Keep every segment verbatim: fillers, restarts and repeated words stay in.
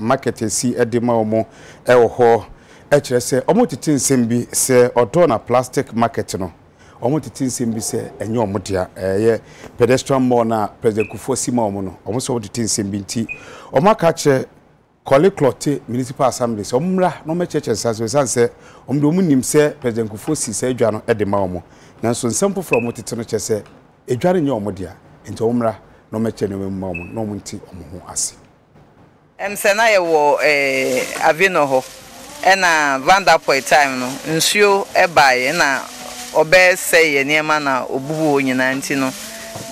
market si edema omo eho echere se omo titin sembi se odo na plastic market no omo titin sembi se enye omo dia eye pedestrian mall na President Kufuor sima omo no omo so titin sembi nti omo aka che Kole Klote Municipal Assembly so mra no me cheche sanse sanse omo do munim se President Kufuor si se edwa no edema omo nanso nsampo from omo titin no che se edwa re nye omo dia nti omra no me chene we mma omo no omo nti omo ho ase em sena ye wo eh avino ho e na vanda point time no nsuo e bae na obe se ye niema na obubu onyina nti no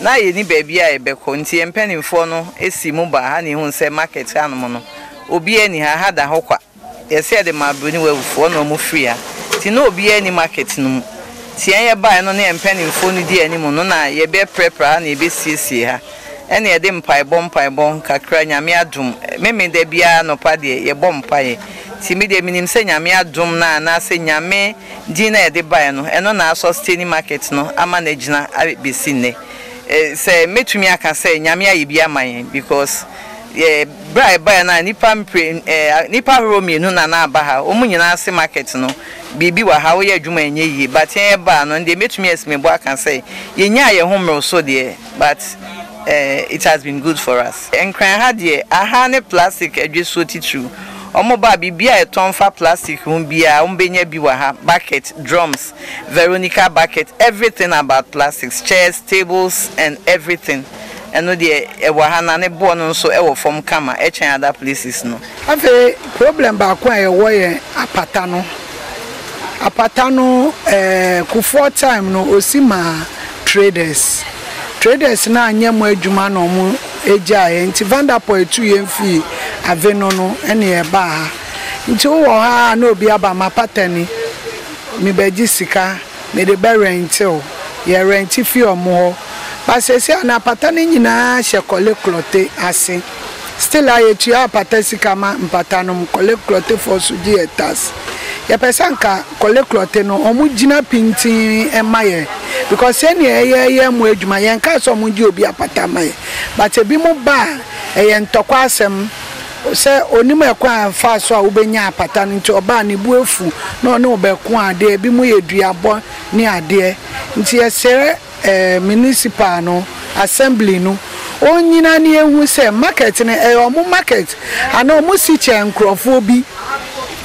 na ye ni baabi a ebeko nti empenimfo no esi mu ba ha ni hu se market anom no obi ani ha ha da hokwa ye se de mabuni wefo no mu free a ti na obi ani market no ti ye bae no na empenimfo no di ani mu no na ye be prepare na ebe siesie ha ene ye de mpai bom mpai bom kakra nyame adum meme de bia no pa de ye bom mpai ti mi de minim se nyame adum na na se nyame di na ye de bae no eno na sustain market no ama na gina abesi ne se metumi aka se nyame aye bia man because ye bae bae na nipa mpre nipa romi no na na aba ha omunyina se market no bibi wa ha wo ye adwuma enye yi but ye ba no de metumi esme bo aka se ye nya ye ho mro so de but Uh, it has been good for us. And crying had ye a honey plastic a just sweaty true. Omoba be a ton for plastic, umbia, umbenya biwaha, bucket, drums, Veronica bucket, everything about plastics, chairs, tables, and everything. And no dear, a wahana born so ever from Kama, each and other places. No, I've a problem by quite a way. Apatano, Apatano, a Kufuor time no Osima traders. Traders na anyamwa adwuma no mu ejae nti Vanderpoint two yen fi aveno no ene eba ha nti wo ha na obi aba mapatani mi beji sika me de be rent o ye rent fi omo ho ba sese na patani nyina hye Kole Klote ase still aye tu apata sika ma mpatano mu Kole Klote for suji etas ye pesanka Kole Klote no omu jina pintin emaye because any eye mu adwuma yen ka so mu di obi apata mai but ebi mu ba eye ntokwa asem se onimu ekwa fa so a obenya apata nti oba ne bu efu na ne obekun ade ebi mu yeduabo ni ade nti yesere municipal no assembly no onyina ne ehu se market ne e omu market ana omu si chenkrofu obi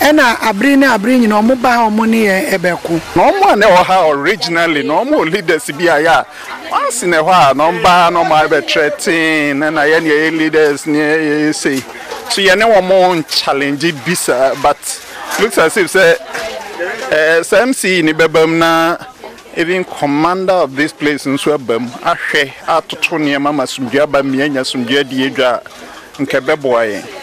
ena abri na abri nyina omo ba ha omo ne ebeku na omo na ho ha originally na omo leaders bi aya once na ho a no ba no ma be threatening na ye ne leaders ne say so ye ne omo challenge bisa but looks as if say S M C ni bebam na even commander of this place in Swabem ahwe atoto ne mama sumdua ba mianya sumdua di edwa nkebeboye